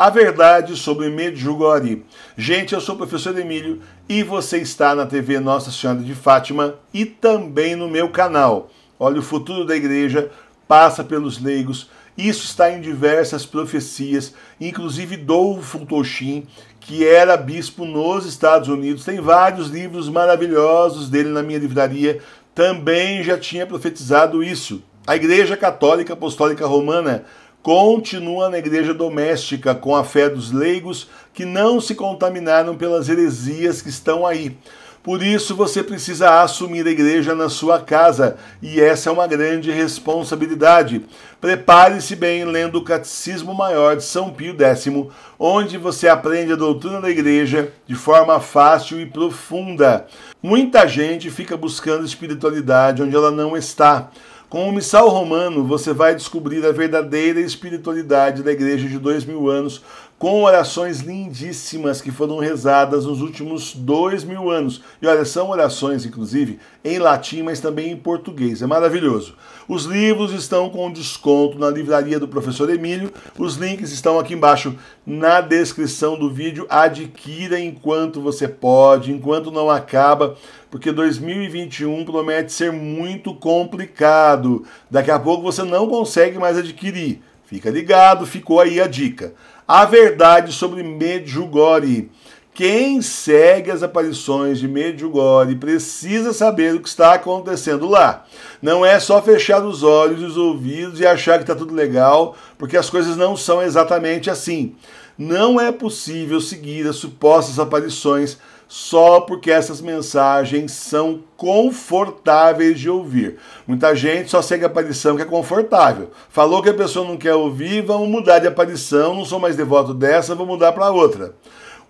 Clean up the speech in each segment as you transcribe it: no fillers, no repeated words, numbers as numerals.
A verdade sobre Medjugorje. Gente, eu sou o professor Emílio e você está na TV Nossa Senhora de Fátima e também no meu canal. Olha, o futuro da igreja passa pelos leigos. Isso está em diversas profecias, inclusive do Fulton Sheen, que era bispo nos Estados Unidos. Tem vários livros maravilhosos dele na minha livraria. Também já tinha profetizado isso. A Igreja Católica Apostólica Romana continua na igreja doméstica com a fé dos leigos que não se contaminaram pelas heresias que estão aí. Por isso você precisa assumir a igreja na sua casa, e essa é uma grande responsabilidade. Prepare-se bem lendo o Catecismo Maior de São Pio X, onde você aprende a doutrina da igreja de forma fácil e profunda. Muita gente fica buscando espiritualidade onde ela não está. Com o Missal Romano, você vai descobrir a verdadeira espiritualidade da igreja de 2000 anos, com orações lindíssimas que foram rezadas nos últimos 2000 anos. E olha, são orações, inclusive, em latim, mas também em português. É maravilhoso. Os livros estão com desconto na livraria do professor Emílio. Os links estão aqui embaixo na descrição do vídeo. Adquira enquanto você pode, enquanto não acaba, porque 2021 promete ser muito complicado. Daqui a pouco você não consegue mais adquirir. Fica ligado, ficou aí a dica. A verdade sobre Medjugorje. Quem segue as aparições de Medjugorje precisa saber o que está acontecendo lá. Não é só fechar os olhos e os ouvidos e achar que está tudo legal, porque as coisas não são exatamente assim. Não é possível seguir as supostas aparições só porque essas mensagens são confortáveis de ouvir. Muita gente só segue a aparição que é confortável. Falou que a pessoa não quer ouvir, vamos mudar de aparição, não sou mais devoto dessa, vou mudar para outra.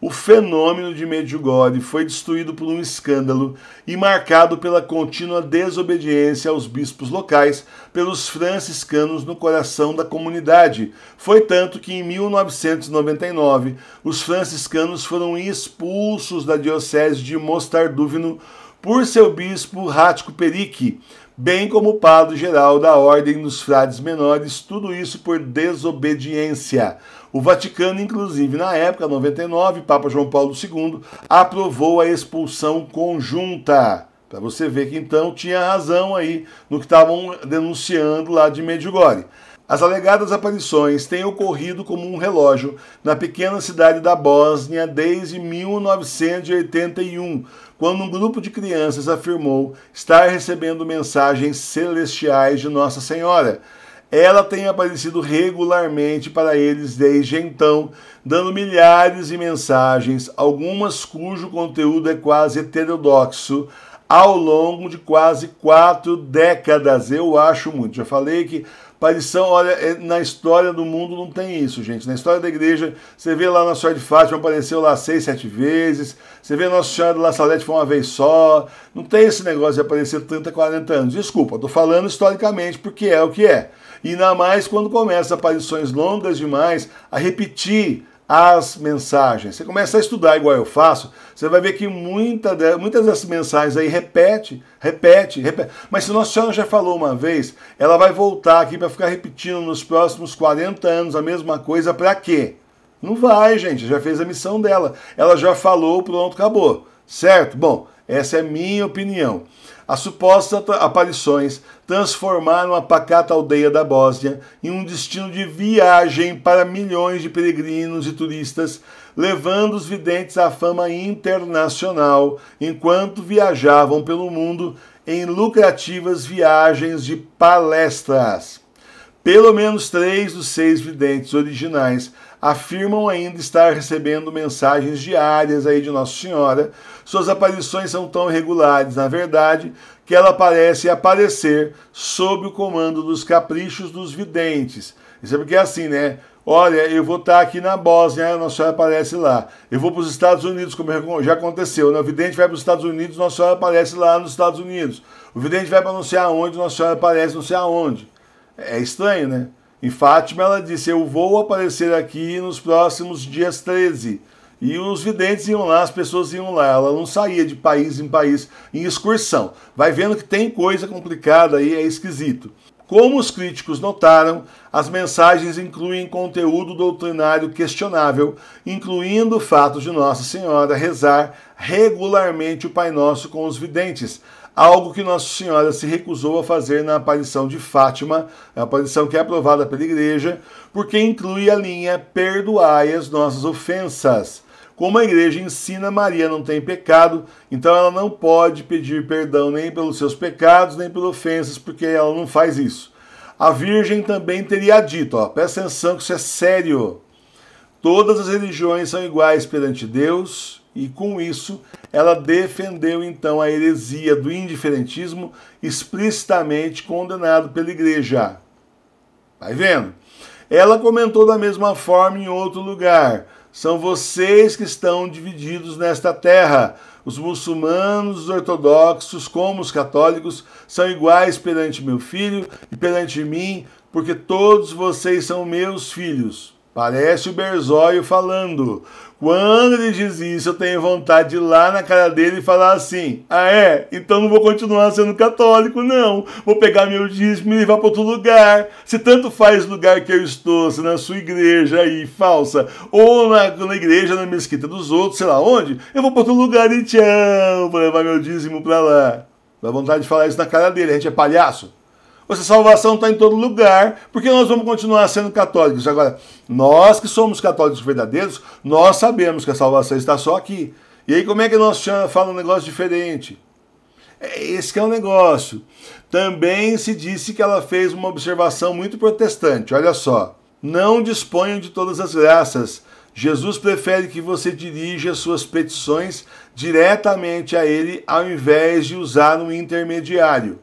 O fenômeno de Medjugorje foi destruído por um escândalo e marcado pela contínua desobediência aos bispos locais pelos franciscanos no coração da comunidade. Foi tanto que em 1999 os franciscanos foram expulsos da diocese de Mostar-Duvno por seu bispo Ratko Perić, bem como o padre-geral da Ordem dos Frades Menores, tudo isso por desobediência. O Vaticano, inclusive, na época, 99, Papa João Paulo II, aprovou a expulsão conjunta. Para você ver que, então, tinha razão aí no que estavam denunciando lá de Medjugorje. As alegadas aparições têm ocorrido como um relógio na pequena cidade da Bósnia desde 1981, quando um grupo de crianças afirmou estar recebendo mensagens celestiais de Nossa Senhora. Ela tem aparecido regularmente para eles desde então, dando milhares de mensagens, algumas cujo conteúdo é quase heterodoxo, ao longo de quase 4 décadas. Eu acho muito. Já falei que aparição, olha, na história do mundo não tem isso, gente. Na história da igreja, você vê lá Nossa Senhora de Fátima, apareceu lá 6, 7 vezes. Você vê Nossa Senhora de La Salete, foi uma vez só. Não tem esse negócio de aparecer 30, 40 anos. Desculpa, tô falando historicamente porque é o que é. E ainda mais quando começa aparições longas demais a repetir as mensagens. Você começa a estudar igual eu faço, você vai ver que muitas dessas mensagens aí repete. Mas se Nossa Senhora já falou uma vez, ela vai voltar aqui para ficar repetindo nos próximos 40 anos a mesma coisa, para quê? Não vai, gente, já fez a missão dela. Ela já falou, pronto, acabou. Certo? Bom, essa é a minha opinião. As supostas aparições transformaram a pacata aldeia da Bósnia em um destino de viagem para milhões de peregrinos e turistas, levando os videntes à fama internacional, enquanto viajavam pelo mundo em lucrativas viagens de palestras. Pelo menos 3 dos 6 videntes originais afirmam ainda estar recebendo mensagens diárias aí de Nossa Senhora. Suas aparições são tão regulares, na verdade, que ela parece aparecer sob o comando dos caprichos dos videntes. Isso é porque é assim, né? Olha, eu vou estar aqui na Bósnia, a Nossa Senhora aparece lá. Eu vou para os Estados Unidos, como já aconteceu, né? O vidente vai para os Estados Unidos, Nossa Senhora aparece lá nos Estados Unidos. O vidente vai para não sei aonde, Nossa Senhora aparece não sei aonde. É estranho, né? Em Fátima ela disse, eu vou aparecer aqui nos próximos dias 13. E os videntes iam lá, as pessoas iam lá. Ela não saía de país em país em excursão. Vai vendo que tem coisa complicada aí, é esquisito. Como os críticos notaram, as mensagens incluem conteúdo doutrinário questionável, incluindo o fato de Nossa Senhora rezar regularmente o Pai Nosso com os videntes, algo que Nossa Senhora se recusou a fazer na aparição de Fátima, a aparição que é aprovada pela Igreja, porque inclui a linha "perdoai as nossas ofensas". Como a Igreja ensina, Maria não tem pecado, então ela não pode pedir perdão nem pelos seus pecados, nem pelas ofensas, porque ela não faz isso. A Virgem também teria dito, presta atenção que isso é sério, todas as religiões são iguais perante Deus, e com isso ela defendeu então a heresia do indiferentismo, explicitamente condenado pela Igreja. Vai vendo? Ela comentou da mesma forma em outro lugar: são vocês que estão divididos nesta terra. Os muçulmanos, os ortodoxos, como os católicos, são iguais perante meu filho e perante mim, porque todos vocês são meus filhos. Parece o Bezzoli falando. Quando ele diz isso, eu tenho vontade de ir lá na cara dele e falar assim: ah é? Então não vou continuar sendo católico, não. Vou pegar meu dízimo e levar para outro lugar. Se tanto faz o lugar que eu estou, se na sua igreja aí, falsa, ou na igreja, na mesquita dos outros, sei lá onde, eu vou para outro lugar e tchau, vou levar meu dízimo para lá. Dá vontade de falar isso na cara dele, a gente é palhaço. Essa salvação está em todo lugar, porque nós vamos continuar sendo católicos. Agora, nós que somos católicos verdadeiros, nós sabemos que a salvação está só aqui. E aí como é que Nossa Senhora fala um negócio diferente? Esse que é o negócio. Também se disse que ela fez uma observação muito protestante, olha só. Não disponho de todas as graças. Jesus prefere que você dirija suas petições diretamente a ele, ao invés de usar um intermediário.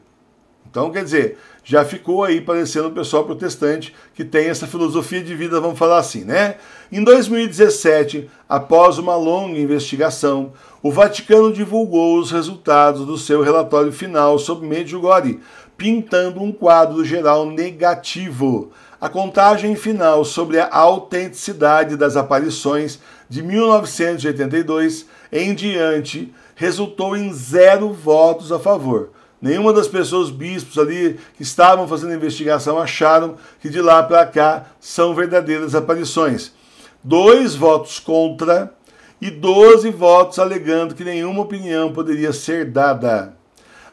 Então, quer dizer, já ficou aí parecendo o pessoal protestante que tem essa filosofia de vida, vamos falar assim, né? Em 2017, após uma longa investigação, o Vaticano divulgou os resultados do seu relatório final sobre Medjugorje, pintando um quadro geral negativo. A contagem final sobre a autenticidade das aparições de 1982 em diante resultou em 0 votos a favor. Nenhuma das pessoas, bispos ali, que estavam fazendo a investigação, acharam que de lá para cá são verdadeiras aparições. 2 votos contra e 12 votos alegando que nenhuma opinião poderia ser dada.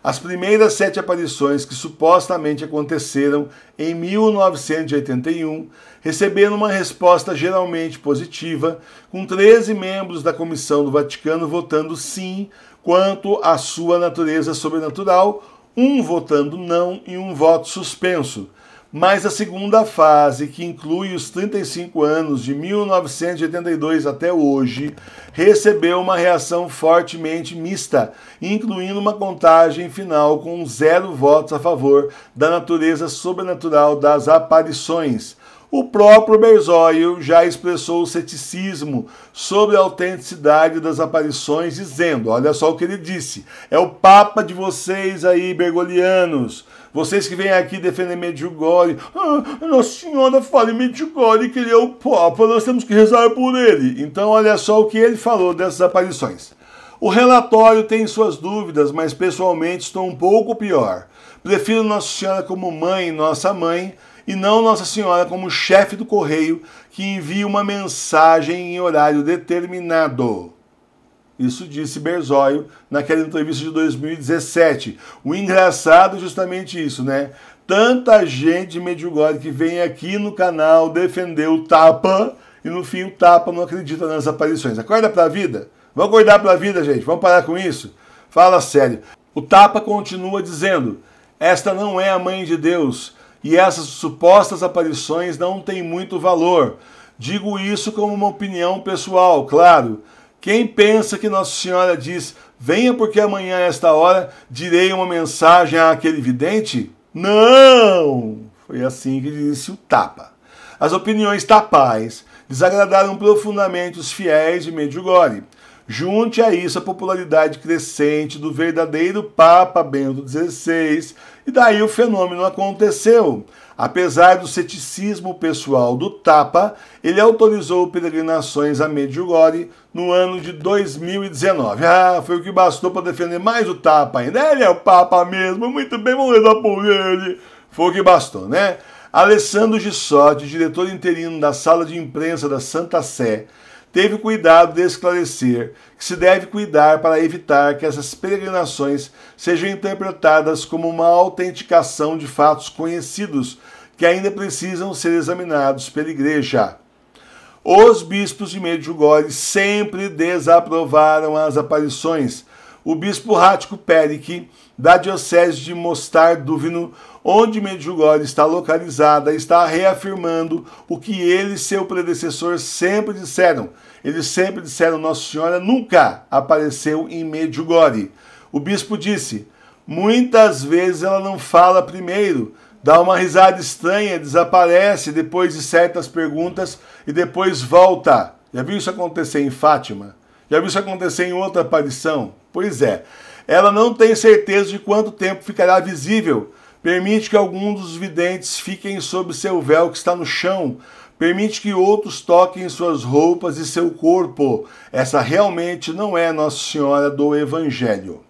As primeiras 7 aparições que supostamente aconteceram em 1981 receberam uma resposta geralmente positiva, com 13 membros da Comissão do Vaticano votando sim quanto à sua natureza sobrenatural, 1 votando não e 1 voto suspenso. Mas a segunda fase, que inclui os 35 anos de 1982 até hoje, recebeu uma reação fortemente mista, incluindo uma contagem final com 0 votos a favor da natureza sobrenatural das aparições. O próprio Bezzoli já expressou o ceticismo sobre a autenticidade das aparições, dizendo, olha só o que ele disse, é o papa de vocês aí, bergolianos, vocês que vêm aqui defender Medjugorje, Nossa Senhora fala em Medjugorje que ele é o papa, nós temos que rezar por ele. Então olha só o que ele falou dessas aparições. O relatório tem suas dúvidas, mas pessoalmente estou um pouco pior. Prefiro Nossa Senhora como mãe, nossa mãe, e não Nossa Senhora como chefe do correio que envia uma mensagem em horário determinado. Isso disse Bezzoli naquela entrevista de 2017. O engraçado é justamente isso, né? Tanta gente de Medjugorje que vem aqui no canal defender o tapa e no fim o tapa não acredita nas aparições. Acorda pra vida? Vamos acordar pra vida, gente? Vamos parar com isso? Fala sério. O tapa continua dizendo: esta não é a mãe de Deus, e essas supostas aparições não têm muito valor. Digo isso como uma opinião pessoal, claro. Quem pensa que Nossa Senhora diz, venha porque amanhã a esta hora direi uma mensagem àquele vidente? Não! Foi assim que disse o tapa. As opiniões tapais desagradaram profundamente os fiéis de Medjugorje. Junte a isso a popularidade crescente do verdadeiro Papa Bento XVI, e daí o fenômeno aconteceu. Apesar do ceticismo pessoal do Tapa, ele autorizou peregrinações a Medjugorje no ano de 2019. Ah, foi o que bastou para defender mais o Tapa ainda. Ele é o Papa mesmo, muito bem, vamos rezar por ele. Fogo e bastão, né? Alessandro Gissotti, diretor interino da sala de imprensa da Santa Sé, teve cuidado de esclarecer que se deve cuidar para evitar que essas peregrinações sejam interpretadas como uma autenticação de fatos conhecidos que ainda precisam ser examinados pela Igreja. Os bispos de Medjugorje sempre desaprovaram as aparições. O bispo Ratko Perić, da diocese de Mostar-Duvno, onde Medjugorje está localizada, está reafirmando o que ele e seu predecessor sempre disseram. Eles sempre disseram: Nossa Senhora nunca apareceu em Medjugorje. O bispo disse: muitas vezes ela não fala primeiro, dá uma risada estranha, desaparece depois de certas perguntas e depois volta. Já viu isso acontecer em Fátima? Já viu isso acontecer em outra aparição? Pois é, ela não tem certeza de quanto tempo ficará visível. Permite que alguns dos videntes fiquem sob seu véu que está no chão. Permite que outros toquem suas roupas e seu corpo. Essa realmente não é Nossa Senhora do Evangelho.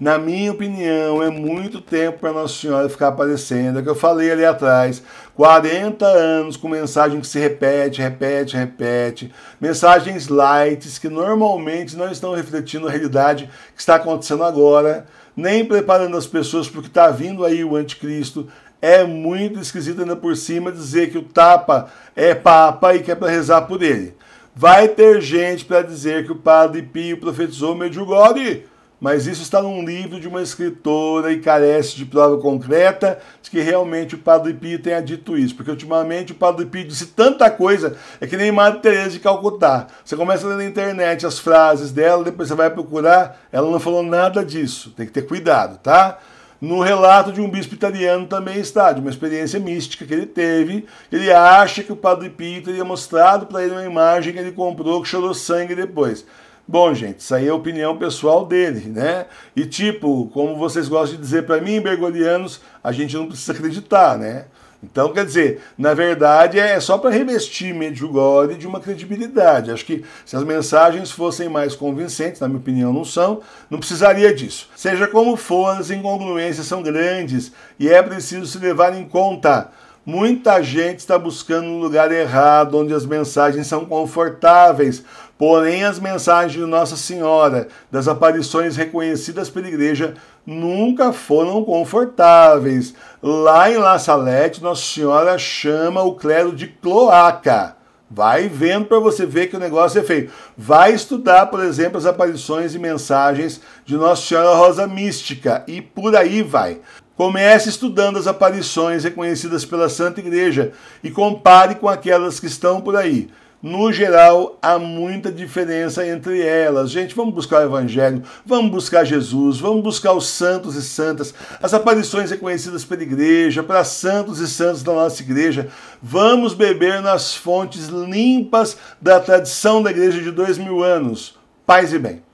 Na minha opinião, é muito tempo para Nossa Senhora ficar aparecendo. É o que eu falei ali atrás. 40 anos com mensagem que se repete, repete, repete. Mensagens light que normalmente não estão refletindo a realidade que está acontecendo agora, nem preparando as pessoas porque está vindo aí o anticristo. É muito esquisito ainda por cima dizer que o Papa é Papa e que é para rezar por ele. Vai ter gente para dizer que o Padre Pio profetizou Medjugorje, mas isso está num livro de uma escritora e carece de prova concreta de que realmente o Padre Pio tenha dito isso, porque ultimamente o Padre Pio disse tanta coisa, é que nem Madre Teresa de Calcutá. Você começa a ler na internet as frases dela, depois você vai procurar, ela não falou nada disso, tem que ter cuidado, tá? No relato de um bispo italiano também está, de uma experiência mística que ele teve, ele acha que o Padre Pio teria mostrado para ele uma imagem que ele comprou, que chorou sangue depois. Bom, gente, isso aí é a opinião pessoal dele, né? E tipo, como vocês gostam de dizer para mim, bergolianos, a gente não precisa acreditar, né? Então, quer dizer, na verdade é só para revestir Medjugorje de uma credibilidade. Acho que se as mensagens fossem mais convincentes, na minha opinião não são, não precisaria disso. Seja como for, as incongruências são grandes e é preciso se levar em conta. Muita gente está buscando um lugar errado, onde as mensagens são confortáveis. Porém, as mensagens de Nossa Senhora, das aparições reconhecidas pela Igreja, nunca foram confortáveis. Lá em La Salete, Nossa Senhora chama o clero de cloaca. Vai vendo para você ver que o negócio é feio. Vai estudar, por exemplo, as aparições e mensagens de Nossa Senhora Rosa Mística. E por aí vai. Comece estudando as aparições reconhecidas pela Santa Igreja e compare com aquelas que estão por aí. No geral, há muita diferença entre elas. Gente, vamos buscar o Evangelho, vamos buscar Jesus, vamos buscar os santos e santas, as aparições reconhecidas pela Igreja, para santos e santas da nossa Igreja. Vamos beber nas fontes limpas da tradição da Igreja de 2000 anos. Paz e bem.